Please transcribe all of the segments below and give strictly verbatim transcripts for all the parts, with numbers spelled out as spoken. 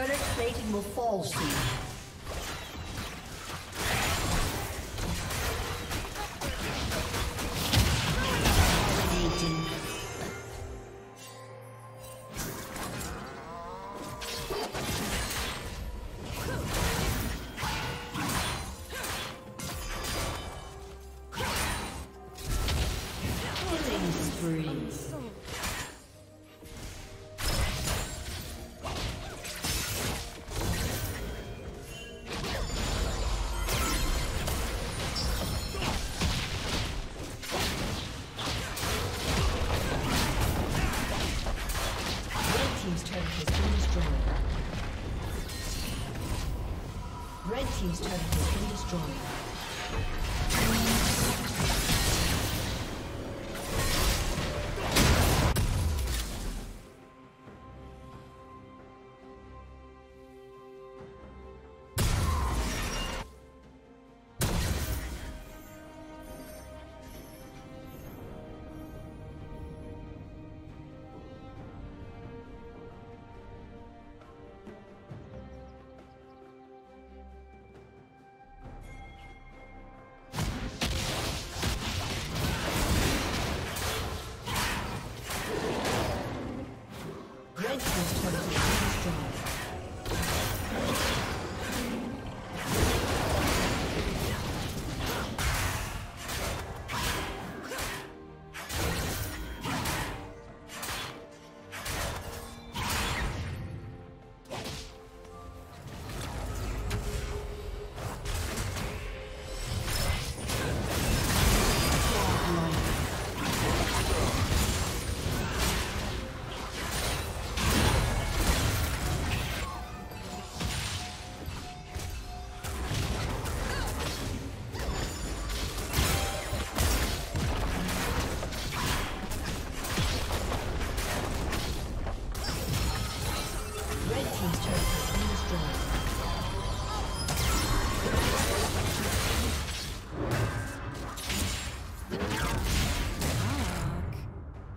Current plating will fall soon. Team's turret has been destroyed.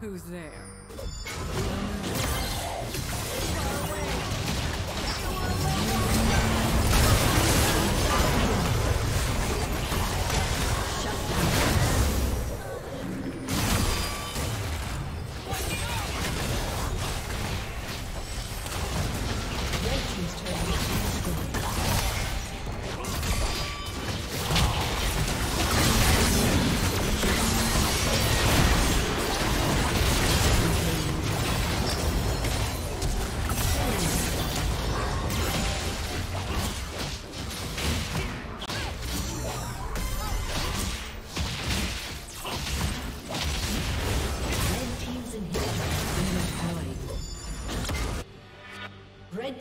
Who's there?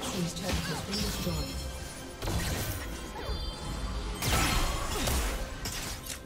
Red Team's turret has been destroyed.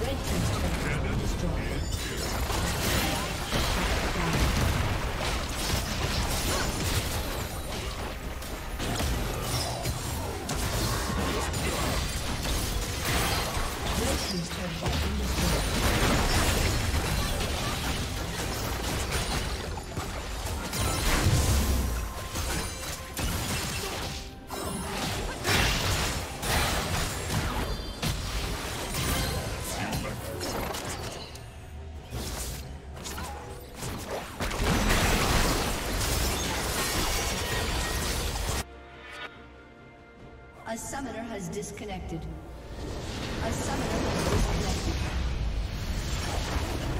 Red Team's turret has been destroyed. Down. Please turn back in this room. A summoner has disconnected. A summoner has disconnected.